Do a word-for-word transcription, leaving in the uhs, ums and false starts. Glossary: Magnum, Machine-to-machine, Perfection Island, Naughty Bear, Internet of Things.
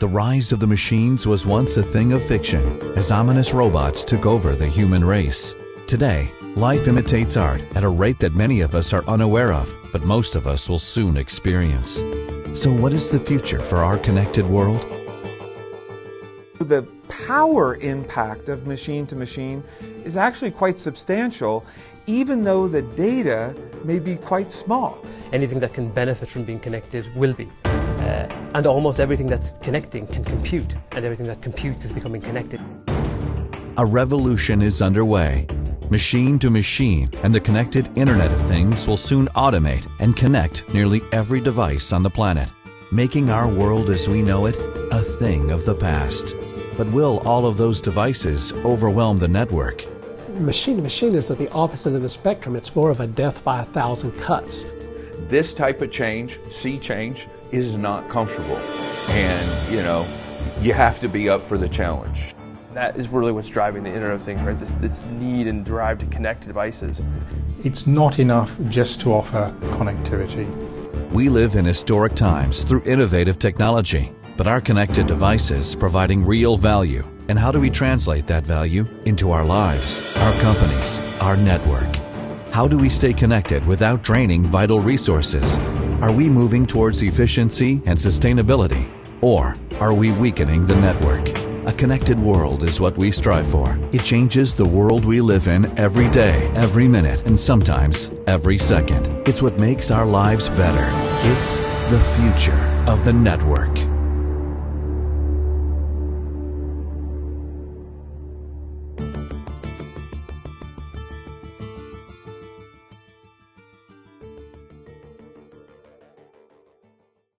The rise of the machines was once a thing of fiction, as ominous robots took over the human race. Today, life imitates art at a rate that many of us are unaware of, but most of us will soon experience. So what is the future for our connected world? The power impact of machine to machine is actually quite substantial, even though the data may be quite small. Anything that can benefit from being connected will be. Uh, and almost everything that's connecting can compute, and everything that computes is becoming connected. A revolution is underway. Machine to machine and the connected Internet of Things will soon automate and connect nearly every device on the planet, making our world as we know it a thing of the past. But will all of those devices overwhelm the network? Machine to machine is at the opposite of the spectrum. It's more of a death by a thousand cuts. This type of change, sea change, is not comfortable, and you know, you have to be up for the challenge. That is really what's driving the Internet of Things, right? This, this need and drive to connect devices. It's not enough just to offer connectivity. We live in historic times through innovative technology, but our connected devices providing real value, and how do we translate that value into our lives, our companies, our network? How do we stay connected without draining vital resources? Are we moving towards efficiency and sustainability, or are we weakening the network? A connected world is what we strive for. It changes the world we live in every day, every minute, and sometimes every second. It's what makes our lives better. It's the future of the network.